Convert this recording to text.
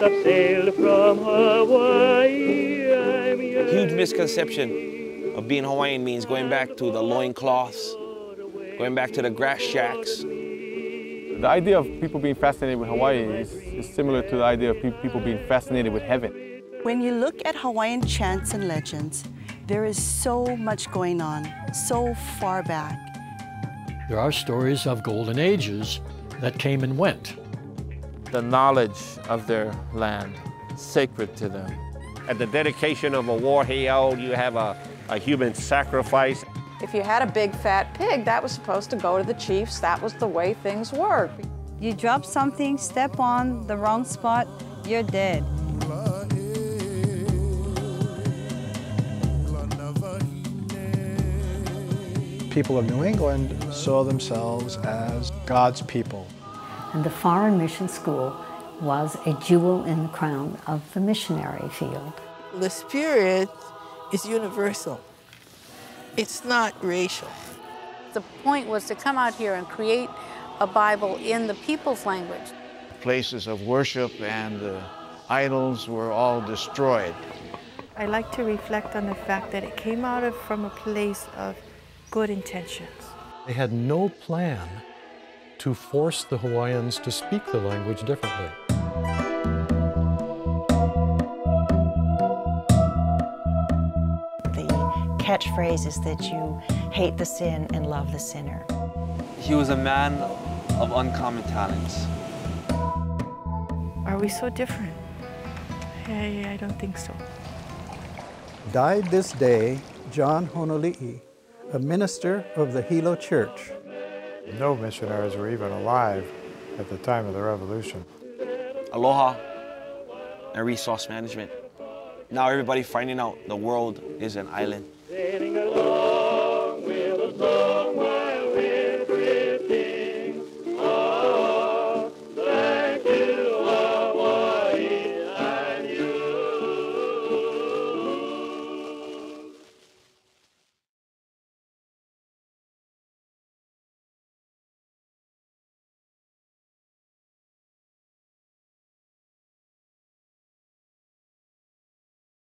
since I've sailed from Hawaii, I'm yearning. A huge misconception of being Hawaiian means going back to the loincloths, going back to the grass shacks. The idea of people being fascinated with Hawaii is similar to the idea of people being fascinated with heaven. When you look at Hawaiian chants and legends, there is so much going on, so far back. There are stories of golden ages that came and went. The knowledge of their land, sacred to them. At the dedication of a war hale, you have a human sacrifice. If you had a big fat pig, that was supposed to go to the chiefs. That was the way things were. You drop something, step on the wrong spot, you're dead. People of New England saw themselves as God's people. And the foreign mission school was a jewel in the crown of the missionary field. The spirit is universal. It's not racial. The point was to come out here and create a Bible in the people's language. Places of worship and idols were all destroyed. I like to reflect on the fact that it came out of from a place of good intentions. They had no plan to force the Hawaiians to speak the language differently. The catchphrase is that you hate the sin and love the sinner. He was a man of uncommon talents. Are we so different? I don't think so. Died this day, John Honoli'i, a minister of the Hilo Church. No missionaries were even alive at the time of the revolution. Aloha and resource management. Now everybody finding out the world is an island.